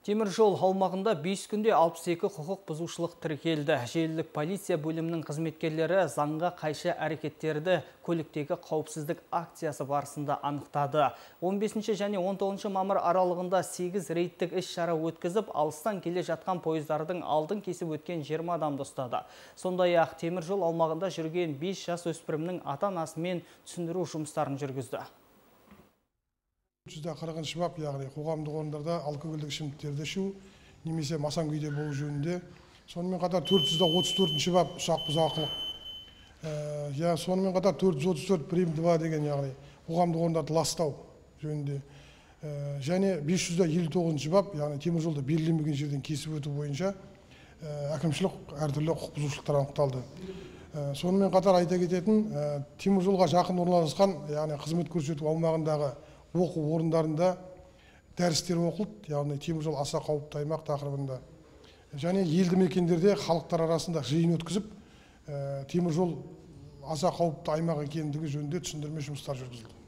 Temir жол аумағында 5 күнде 62 құқық бұзушылық тіркелді. Желілік полиция бөлімінің қызметкерлері заңға қайшы әрекеттерді көліктегі қауіпсіздік акциясы барысында анықтады. 15 және 19 мамыр аралығында 8 рейдтік іс-шара өткізіп, алыстан келе жатқан пойыздардың алдын кесіп өткен 20 адамды ұстады. Сондай-ақ темір жол аумағында жүрген 5 жас өспірімнің ата-анасымен түсіндіру жұмыстарын жүргізді. Жүзде 40 шыбап, яғни қоғамдық орындарда алкогольдік ішімдіктерді ішу немесе масаң күйде болу жөнінде. Сонымен қатар 434 шыбап ұсақ бұзақылық. Сонымен қатар 434 прим 2 деген, яғни қоғамдық орындарды ластау жөнінде. Және 559 шыбап, яғни темір жолды белгіленбеген жерден кесіп өту бойынша әкімшілік әртүрлі құқық бұзушылықтар анықталды. Сонымен қатар айта кететін, темір жолға жақын орналасқан, яғни қызмет көрсету аумағындағы оқу орындарында дәрістер оқылды, яғни темір жол аса қауіпті аймақ тақырыбында. Және елді мекендерде халықтар арасында жиын өткізіп, темір жол аса қауіпті аймақ екендігі жөнінде түсіндірме жұмыстар жүргізілді.